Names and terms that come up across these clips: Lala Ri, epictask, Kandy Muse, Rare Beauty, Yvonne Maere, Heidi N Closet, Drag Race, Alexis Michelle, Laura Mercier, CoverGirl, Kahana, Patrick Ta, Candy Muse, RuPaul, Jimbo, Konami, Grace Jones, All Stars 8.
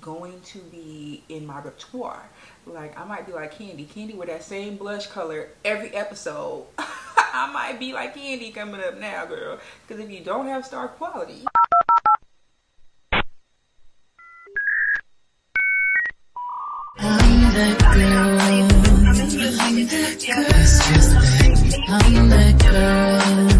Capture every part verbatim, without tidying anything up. going to be in my repertoire. Like, I might be like Candy. Candy with that same blush color every episode. I might be like Candy coming up now, girl. Because if you don't have star quality... I'm the girl. It's just like, I'm the girl.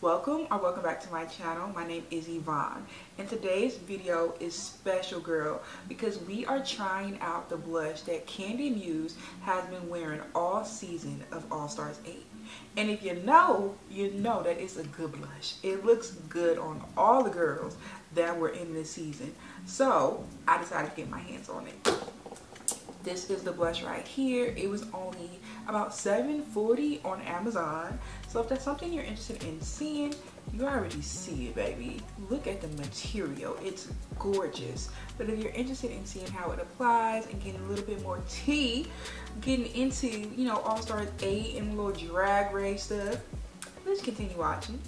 Welcome or welcome back to my channel. My name is Yvonne and today's video is special, girl, because we are trying out the blush that Kandy Muse has been wearing all season of All Stars eight. And if you know, you know that it's a good blush. It looks good on all the girls that were in this season. So I decided to get my hands on it. This is the blush right here. It was only about seven forty on Amazon. So if that's something you're interested in seeing, you already see it, baby. Look at the material, it's gorgeous. But if you're interested in seeing how it applies and getting a little bit more tea, getting into, you know, All Stars eight and little drag race stuff, let's continue watching.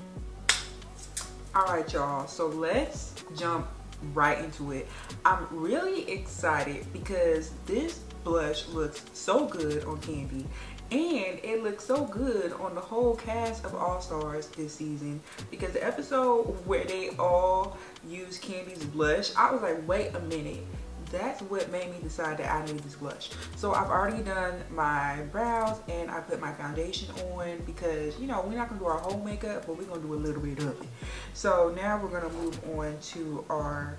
All right, y'all, so let's jump right into it. I'm really excited because this blush looks so good on Kandy and it looks so good on the whole cast of All Stars this season, because the episode where they all use Kandy's blush, I was like, wait a minute, that's what made me decide that I need this blush. So I've already done my brows and I put my foundation on because, you know, we're not gonna do our whole makeup, but we're gonna do a little bit of it. So now we're gonna move on to our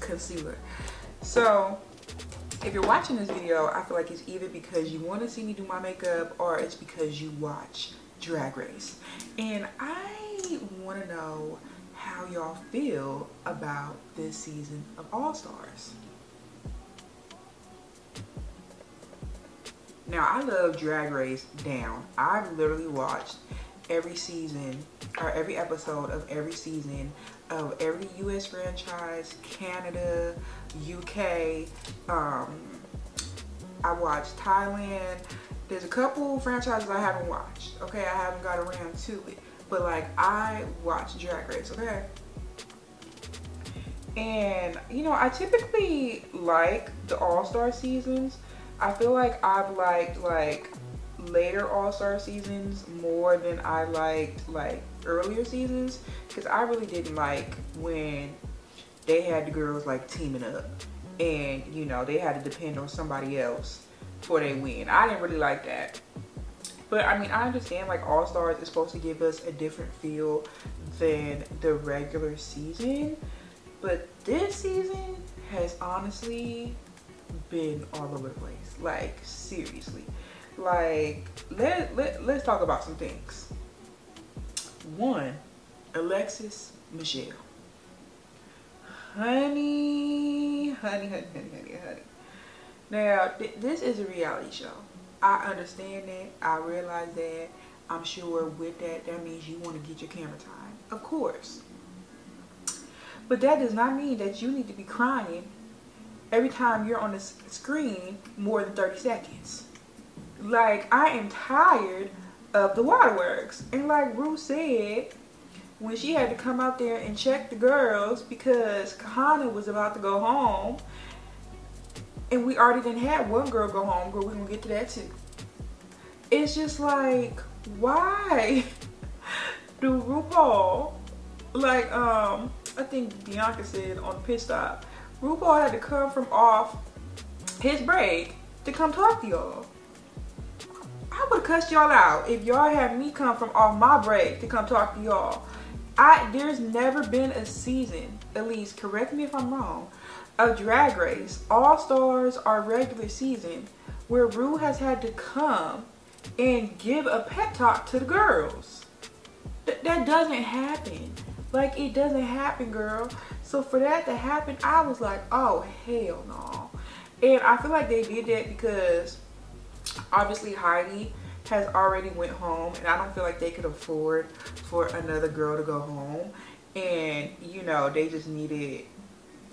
concealer. So if you're watching this video, I feel like it's either because you want to see me do my makeup or it's because you watch Drag Race, and I want to know how y'all feel about this season of All Stars. Now, I love Drag Race down. I've literally watched every season or every episode of every season of every U S franchise, Canada, U K, um, I watched Thailand. There's a couple franchises I haven't watched, okay? I haven't got around to it. But like, I watch Drag Race, okay? And you know, I typically like the All-Star seasons. I feel like I've liked like later All-Star seasons more than I liked like earlier seasons, because I really didn't like when they had the girls like teaming up and, you know, they had to depend on somebody else for they win. I didn't really like that. But I mean, I understand like All Stars is supposed to give us a different feel than the regular season, but this season has honestly been all over the place. Like, seriously, like let, let, let's talk about some things. One, Alexis Michelle. Honey, honey, honey, honey, honey, honey. Now, th this is a reality show. I understand that, I realize that. I'm sure with that, that means you want to get your camera time, of course. But that does not mean that you need to be crying every time you're on the screen more than thirty seconds. Like, I am tired of the waterworks. And like Rue said, when she had to come out there and check the girls because Kahana was about to go home, and we already didn't have one girl go home, girl, we're gonna get to that too. It's just like, why do RuPaul, like um, I think Bianca said on the pit stop, RuPaul had to come from off his break to come talk to y'all. I would've cussed y'all out if y'all had me come from off my break to come talk to y'all. I, there's never been a season, at least correct me if I'm wrong, of Drag Race, All Stars, our regular season, where Rue has had to come and give a pep talk to the girls. Th that doesn't happen. Like, it doesn't happen, girl. So for that to happen, I was like, oh, hell no. And I feel like they did that because obviously Heidi has already went home, and I don't feel like they could afford for another girl to go home. And, you know, they just needed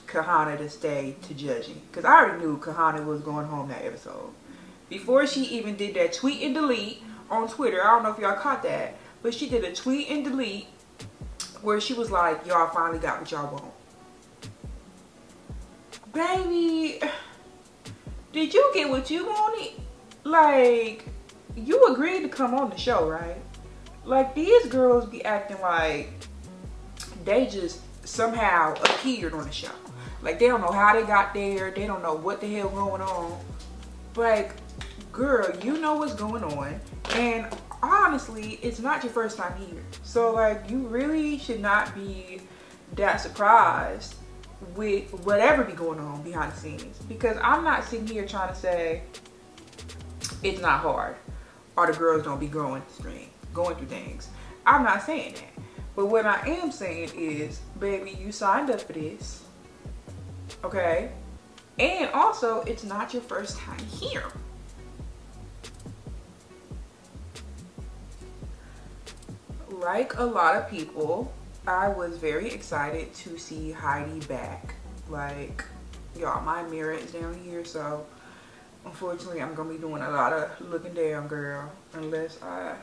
Kahana to stay to judging, because I already knew Kahana was going home that episode before she even did that tweet and delete on Twitter. I don't know if y'all caught that, but she did a tweet and delete where she was like, y'all finally got what y'all want. baby, did you get what you wanted? Like, you agreed to come on the show, right? Like, these girls be acting like they just somehow appeared on the show. Like, they don't know how they got there. They don't know what the hell going on. Like, girl, you know what's going on. And honestly, it's not your first time here. So, like, you really should not be that surprised with whatever be going on behind the scenes. Because I'm not sitting here trying to say it's not hard, or the girls don't be growing strength, going through things. I'm not saying that. But what I am saying is, baby, you signed up for this, okay? And also, it's not your first time here. Like a lot of people, I was very excited to see Heidi back. Like, y'all, my mirror is down here, so unfortunately, I'm gonna be doing a lot of looking down, girl, unless I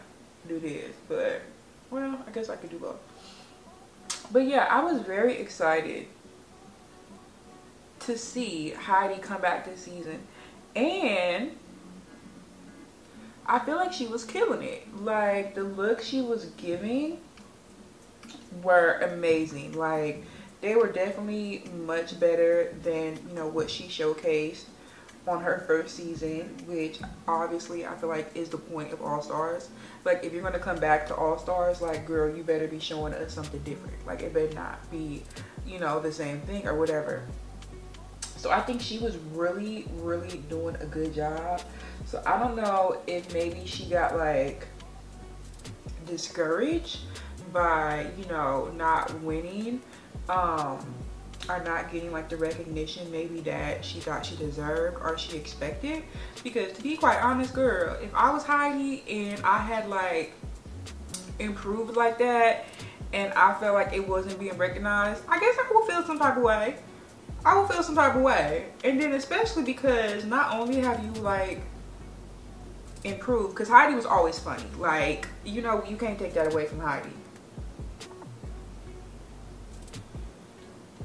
do this. But, well, I guess I could do both. But yeah, I was very excited to see Heidi come back this season. And I feel like she was killing it. Like, the look she was giving were amazing. Like, they were definitely much better than, you know, what she showcased on her first season, which obviously I feel like is the point of All Stars. Like, if you're gonna come back to All Stars, like, girl, you better be showing us something different. Like, it better not be, you know, the same thing or whatever. So I think she was really, really doing a good job. So I don't know if maybe she got, like, discouraged by, you know, not winning, um, are not getting like the recognition maybe that she thought she deserved or she expected. Because to be quite honest, girl, if I was Heidi and I had like improved like that and I felt like it wasn't being recognized, I guess I would feel some type of way. I would feel some type of way. And then especially because not only have you like improved, because Heidi was always funny. Like, you know, you can't take that away from Heidi.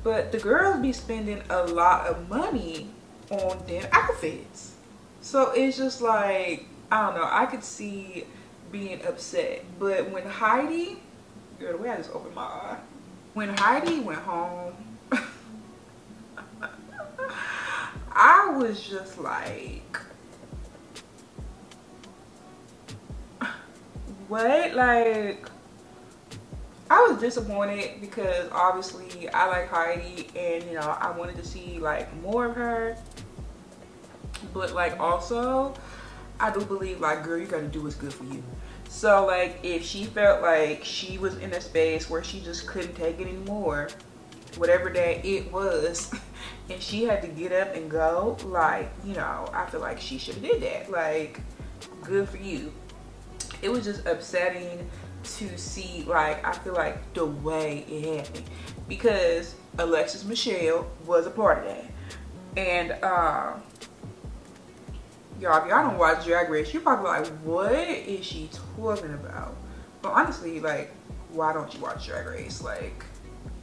But the girls be spending a lot of money on them outfits. So it's just like, I don't know, I could see being upset. But when Heidi, girl, the way I just opened my eye. When Heidi went home, I was just like, what? Like, I was disappointed because obviously I like Heidi and, you know, I wanted to see like more of her. But like also, I do believe like, girl, you gotta do what's good for you. So like, if she felt like she was in a space where she just couldn't take it anymore, whatever that it was, and she had to get up and go, like, you know, I feel like she should've did that. Like, good for you. It was just upsetting to see, like, I feel like the way it happened, because Alexis Michelle was a part of that. And um y'all, if y'all don't watch Drag Race, you're probably like, what is she talking about? But honestly, like, why don't you watch Drag Race? Like,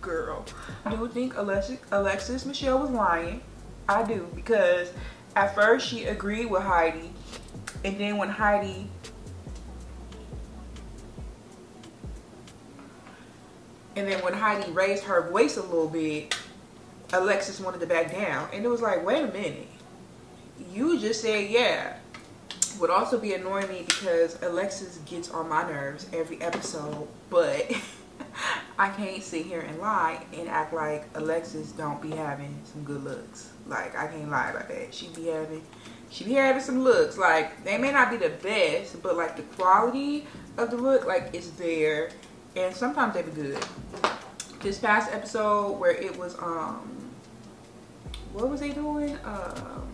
girl, I do think Alexis, Alexis Michelle was lying. I do, because at first she agreed with Heidi, and then when Heidi And then when Heidi raised her voice a little bit, Alexis wanted to back down. And it was like, wait a minute. You just said, yeah. Would also be annoying me because Alexis gets on my nerves every episode. But I can't sit here and lie and act like Alexis don't be having some good looks. Like, I can't lie about that. She be having, she be having some looks. Like, they may not be the best, but like the quality of the look, like, it's there. And sometimes they be good. This past episode where it was, um, what was they doing? Um,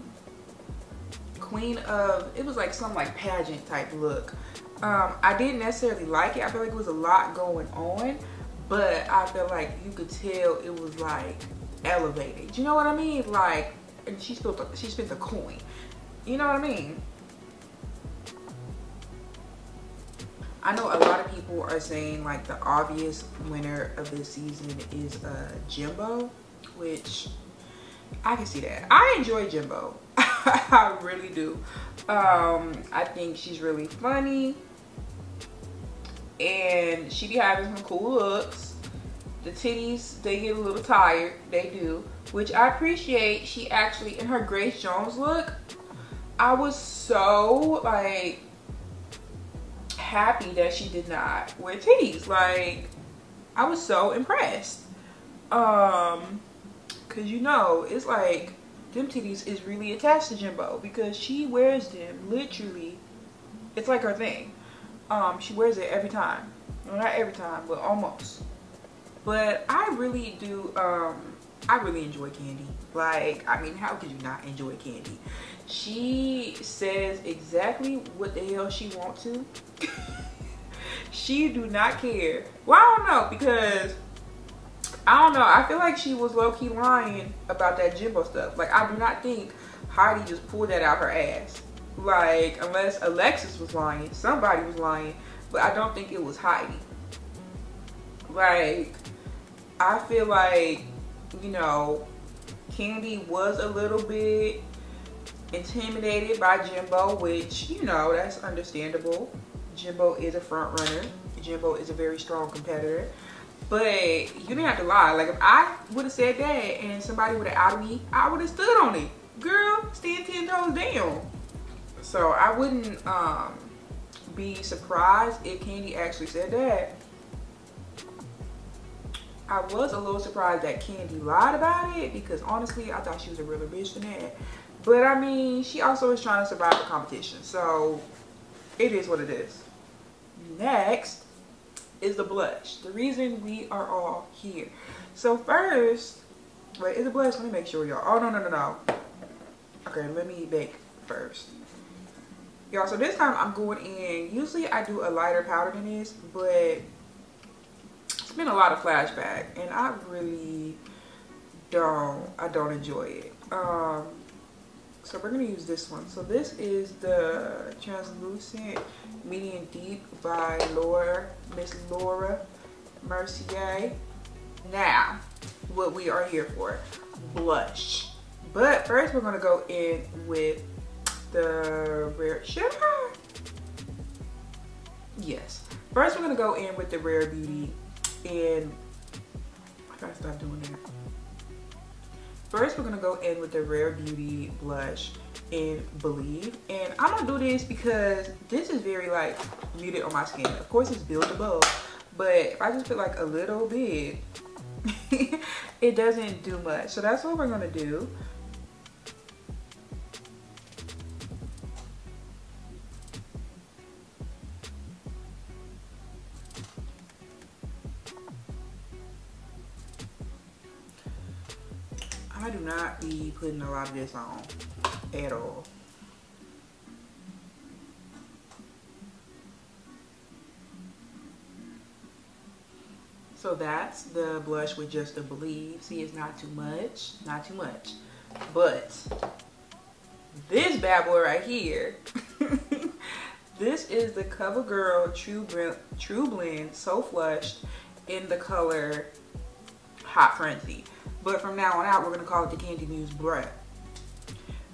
Queen of, it was like some like pageant type look. Um, I didn't necessarily like it. I feel like it was a lot going on, but I feel like you could tell it was like elevated. You know what I mean? Like, and she spent, she spent the coin. You know what I mean? I know a lot of people are saying like the obvious winner of this season is uh, Jimbo, which I can see that. I enjoy Jimbo. I really do. Um, I think she's really funny. And she be having some cool looks. The titties, they get a little tired. They do. Which I appreciate. She actually, in her Grace Jones look, I was so, like, happy that she did not wear titties. Like, I was so impressed. Um, Because, you know, it's like, them titties is really attached to Jimbo because she wears them literally. It's like her thing. Um, she wears it every time. Well, not every time, but almost. But I really do, um, I really enjoy Candy. Like, I mean, how could you not enjoy Candy? She says exactly what the hell she wants to. She do not care. Well, I don't know, because I don't know. I feel like she was low-key lying about that Jimbo stuff. Like, I do not think Heidi just pulled that out her ass. Like, unless Alexis was lying. Somebody was lying. But I don't think it was Heidi. Like, I feel like, you know, Candy was a little bit intimidated by Jimbo, which, you know, that's understandable. Jimbo is a front runner. Jimbo is a very strong competitor. But you didn't have to lie. Like, if I would have said that and somebody would have outed me, I would have stood on it. Girl, stand ten toes down. So I wouldn't um, be surprised if Candy actually said that. I was a little surprised that Candy lied about it because honestly, I thought she was a realer bitch than that. But I mean, she also is trying to survive the competition. So it is what it is. Next is the blush, the reason we are all here. So first, wait, is the blush? Let me make sure, y'all. Oh, no, no, no, no. Okay, let me bake first. Y'all, so this time I'm going in, usually I do a lighter powder than this, but it's been a lot of flashback and I really don't, I don't enjoy it. Um, so we're gonna use this one. So this is the translucent medium deep by Laura, Miss Laura Mercier. Now, what we are here for, blush. But first, we're gonna go in with the Rare. Should I? Yes. First, we're gonna go in with the Rare Beauty, and I gotta stop doing that. First, we're gonna go in with the Rare Beauty blush in Believe. And I'm gonna do this because this is very like muted on my skin. Of course, it's buildable, but if I just put like a little bit, it doesn't do much. So that's what we're gonna do. I do not be putting a lot of this on at all. So that's the blush with just the Believe. See, it's not too much, not too much. But this bad boy right here, this is the CoverGirl True Blend, True Blend So Flushed in the color Hot Frenzy. But from now on out, we're gonna call it the Kandy Muse blush.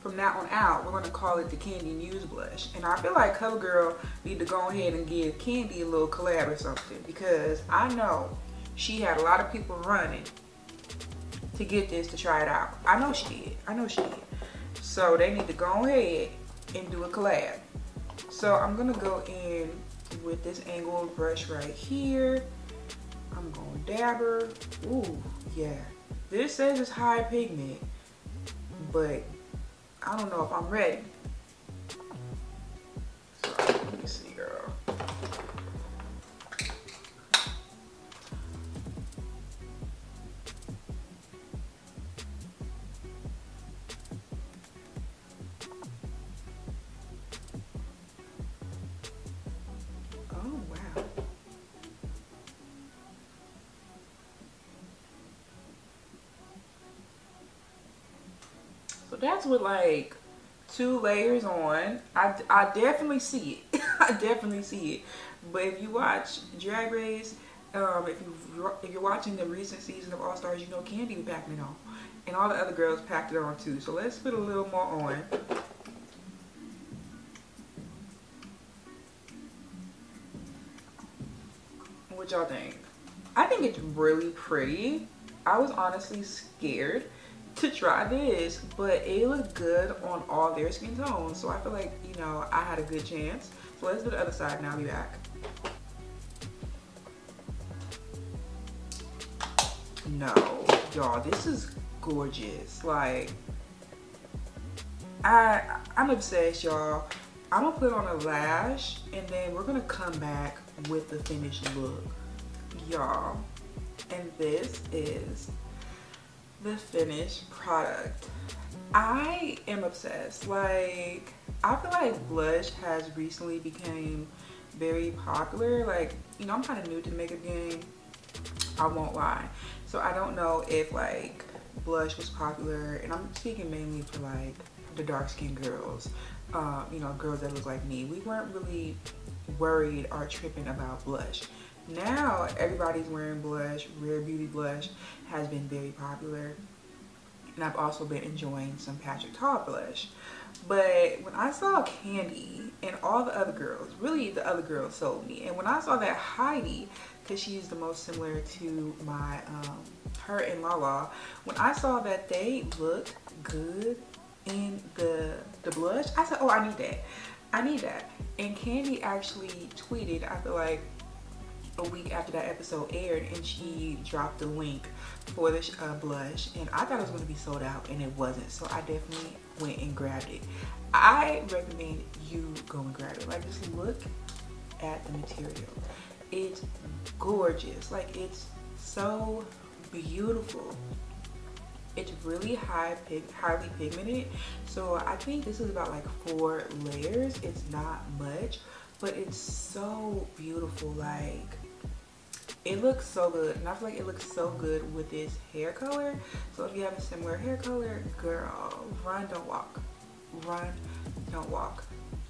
From now on out, we're gonna call it the Kandy Muse blush. And I feel like CoverGirl need to go ahead and give Candy a little collab or something because I know she had a lot of people running to get this to try it out. I know she did, I know she did. So they need to go ahead and do a collab. So I'm gonna go in with this angled brush right here. I'm gonna dabber, ooh, yeah. This says it's high pigment, but I don't know if I'm ready. So, let me see, girl. That's with like two layers on. I, I definitely see it. I definitely see it. But if you watch Drag Race, um, if, you, if you're watching the recent season of All Stars, you know Candy was packing it on. and all the other girls packed it on too. So let's put a little more on. What y'all think? I think it's really pretty. I was honestly scared to try this, but it looked good on all their skin tones, so I feel like, you know, I had a good chance. So let's do the other side and I'll be back. No, y'all, this is gorgeous. Like, I, I'm obsessed, y'all. I'm gonna put on a lash and then we're gonna come back with the finished look, y'all. And this is the finished product. I am obsessed. Like, I feel like blush has recently became very popular. Like, you know, I'm kind of new to the makeup game, I won't lie. So I don't know if like blush was popular, and I'm speaking mainly for like the dark skinned girls, um, you know, girls that look like me. We weren't really worried or tripping about blush. Now everybody's wearing blush. Rare Beauty blush has been very popular, and I've also been enjoying some Patrick Ta blush. But when I saw Candy and all the other girls, really the other girls sold me. And when I saw that Heidi, because she's the most similar to my um, her and Lala, when I saw that they looked good in the the blush, I said, oh, I need that, I need that. And Candy actually tweeted, I feel like a week after that episode aired, and she dropped the link for the uh, blush, and I thought it was going to be sold out, and it wasn't. So I definitely went and grabbed it. I recommend you go and grab it. Like, just look at the material. It's gorgeous. Like, it's so beautiful. It's really high pig highly pigmented. So I think this is about like four layers. It's not much, but it's so beautiful. Like, it looks so good, and I feel like it looks so good with this hair color. So if you have a similar hair color, girl, run, don't walk. Run, don't walk.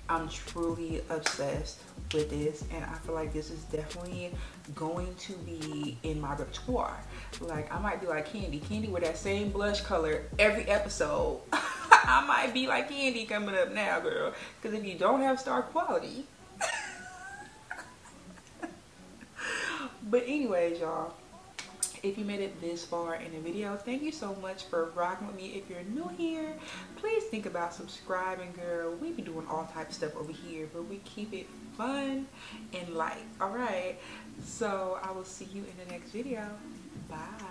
I'm truly obsessed with this, and I feel like this is definitely going to be in my repertoire. Like, I might be like Candy. Candy with that same blush color every episode. I might be like Candy coming up now, girl. Because if you don't have star quality. But anyways, y'all, if you made it this far in the video, thank you so much for rocking with me. If you're new here, please think about subscribing, girl. We be doing all type of stuff over here, but we keep it fun and light. All right, so I will see you in the next video. Bye.